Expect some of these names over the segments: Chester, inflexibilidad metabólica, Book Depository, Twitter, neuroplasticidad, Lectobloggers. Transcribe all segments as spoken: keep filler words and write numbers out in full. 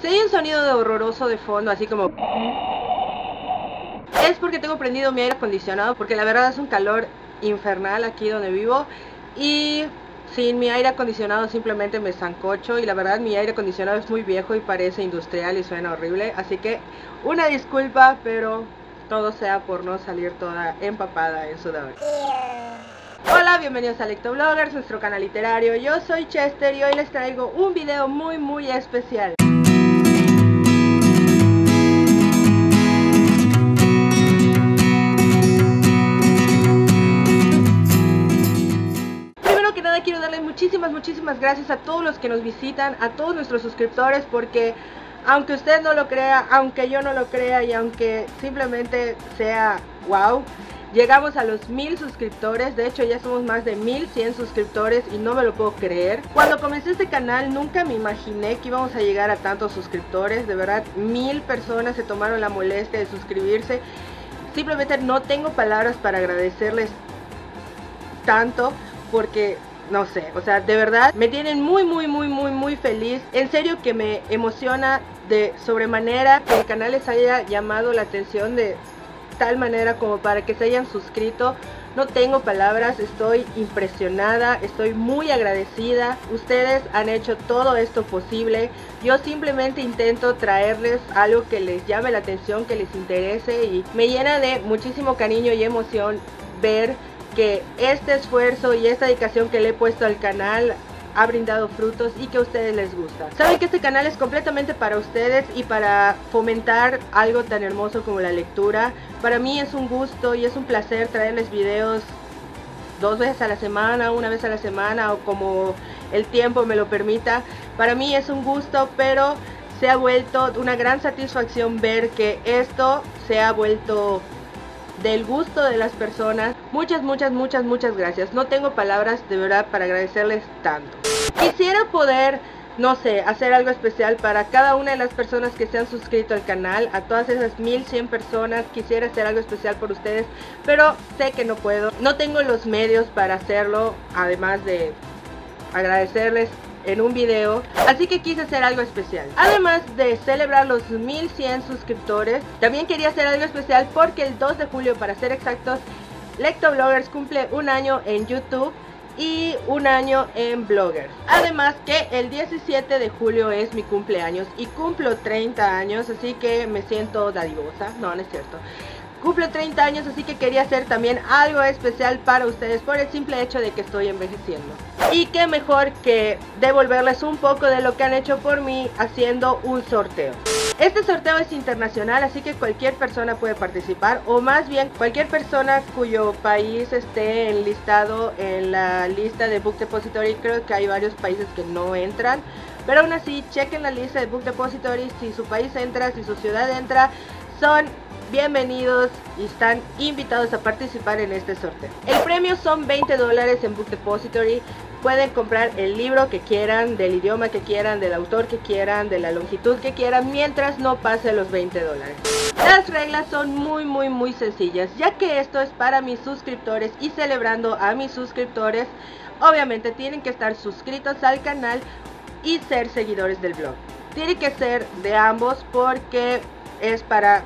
Si hay un sonido de horroroso de fondo, así como... es porque tengo prendido mi aire acondicionado, porque la verdad es un calor infernal aquí donde vivo. Y sin mi aire acondicionado simplemente me sancocho. Y la verdad mi aire acondicionado es muy viejo y parece industrial y suena horrible. Así que una disculpa, pero todo sea por no salir toda empapada en sudor. Hola, bienvenidos a Lectobloggers, nuestro canal literario. Yo soy Chester y hoy les traigo un video muy muy especial. Quiero darles muchísimas, muchísimas gracias a todos los que nos visitan, a todos nuestros suscriptores, porque aunque usted no lo crea, aunque yo no lo crea y aunque simplemente sea wow, llegamos a los mil suscriptores. De hecho ya somos más de mil cien suscriptores y no me lo puedo creer. Cuando comencé este canal nunca me imaginé que íbamos a llegar a tantos suscriptores. De verdad, mil personas se tomaron la molestia de suscribirse. Simplemente no tengo palabras para agradecerles tanto, porque... no sé, o sea, de verdad me tienen muy, muy, muy, muy, muy feliz. En serio que me emociona de sobremanera que el canal les haya llamado la atención de tal manera como para que se hayan suscrito. No tengo palabras, estoy impresionada, estoy muy agradecida. Ustedes han hecho todo esto posible. Yo simplemente intento traerles algo que les llame la atención, que les interese, y me llena de muchísimo cariño y emoción ver que este esfuerzo y esta dedicación que le he puesto al canal ha brindado frutos y que a ustedes les gusta. Saben que este canal es completamente para ustedes y para fomentar algo tan hermoso como la lectura. Para mí es un gusto y es un placer traerles videos dos veces a la semana, una vez a la semana, o como el tiempo me lo permita. Para mí es un gusto, pero se ha vuelto una gran satisfacción ver que esto se ha vuelto del gusto de las personas. Muchas, muchas, muchas, muchas gracias. No tengo palabras de verdad para agradecerles tanto. Quisiera poder, no sé, hacer algo especial para cada una de las personas que se han suscrito al canal. A todas esas mil cien personas quisiera hacer algo especial por ustedes, pero sé que no puedo. No tengo los medios para hacerlo, además de agradecerles en un video, así que quise hacer algo especial. Además de celebrar los mil cien suscriptores, también quería hacer algo especial porque el dos de julio, para ser exactos, Lectobloggers cumple un año en YouTube y un año en Bloggers. Además que el diecisiete de julio es mi cumpleaños y cumplo treinta años, así que me siento dadivosa. No, no es cierto. Cumplo treinta años, así que quería hacer también algo especial para ustedes por el simple hecho de que estoy envejeciendo. Y qué mejor que devolverles un poco de lo que han hecho por mí haciendo un sorteo. Este sorteo es internacional, así que cualquier persona puede participar, o más bien cualquier persona cuyo país esté enlistado en la lista de Book Depository. Creo que hay varios países que no entran, pero aún así chequen la lista de Book Depository. Si su país entra, si su ciudad entra, son bienvenidos y están invitados a participar en este sorteo. El premio son veinte dólares en Book Depository. Pueden comprar el libro que quieran, del idioma que quieran, del autor que quieran, de la longitud que quieran, mientras no pase los veinte dólares. Las reglas son muy muy muy sencillas, ya que esto es para mis suscriptores y celebrando a mis suscriptores. Obviamente tienen que estar suscritos al canal y ser seguidores del blog. Tienen que ser de ambos porque es para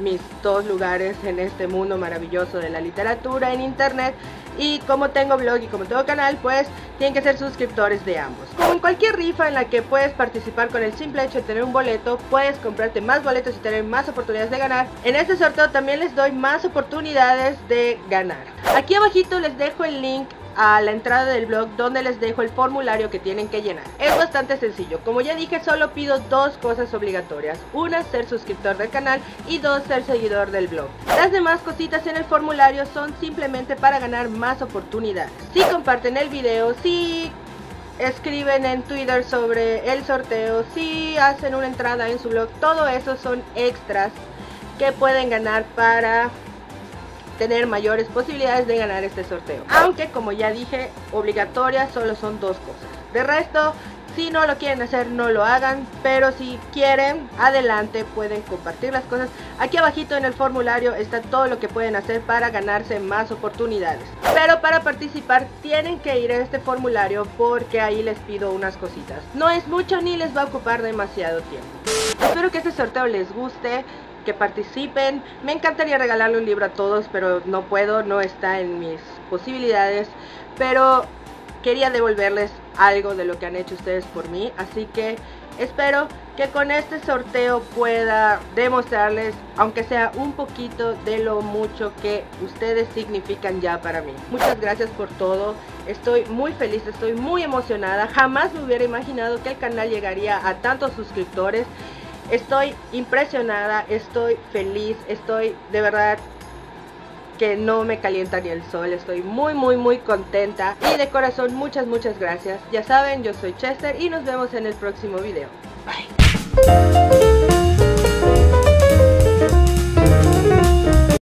mis dos lugares en este mundo maravilloso de la literatura en internet, y como tengo blog y como tengo canal, pues tienen que ser suscriptores de ambos. Como en cualquier rifa en la que puedes participar con el simple hecho de tener un boleto, puedes comprarte más boletos y tener más oportunidades de ganar. En este sorteo también les doy más oportunidades de ganar. Aquí abajito les dejo el link a la entrada del blog donde les dejo el formulario que tienen que llenar. Es bastante sencillo. Como ya dije, solo pido dos cosas obligatorias: una, ser suscriptor del canal, y dos, ser seguidor del blog. Las demás cositas en el formulario son simplemente para ganar más oportunidades. Si comparten el video, si escriben en Twitter sobre el sorteo, si hacen una entrada en su blog, todo eso son extras que pueden ganar para tener mayores posibilidades de ganar este sorteo. Aunque como ya dije, obligatorias solo son dos cosas. De resto, Si no lo quieren hacer, no lo hagan, pero si quieren, adelante, pueden compartir las cosas. Aquí abajito en el formulario está todo lo que pueden hacer para ganarse más oportunidades. Pero para participar tienen que ir a este formulario porque ahí les pido unas cositas. No es mucho ni les va a ocupar demasiado tiempo. Espero que este sorteo les guste, que participen. Me encantaría regalarle un libro a todos, pero no puedo, no está en mis posibilidades. Pero quería devolverles algo de lo que han hecho ustedes por mí, así que espero que con este sorteo pueda demostrarles, aunque sea un poquito, de lo mucho que ustedes significan ya para mí. Muchas gracias por todo, estoy muy feliz, estoy muy emocionada. Jamás me hubiera imaginado que el canal llegaría a tantos suscriptores. Estoy impresionada, estoy feliz, estoy de verdad que no me calienta ni el sol. Estoy muy muy muy contenta y de corazón muchas muchas gracias. Ya saben, yo soy Chester y nos vemos en el próximo video. Bye.